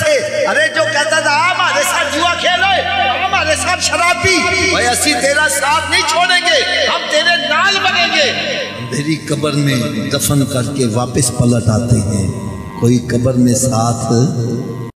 अरे जो कहता था हमारे साथ जुआ खेलो, हमारे साथ शराब पी, भाई ऐसी तेरा साथ नहीं छोड़ेंगे, हम तेरे नाल बनेंगे। अंधेरी कब्र में दफन करके वापस पलट आते हैं, कोई कब्र में साथ